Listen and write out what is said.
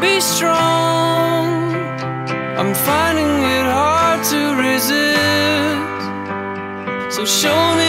be strong. I'm finding it hard to resist. So show me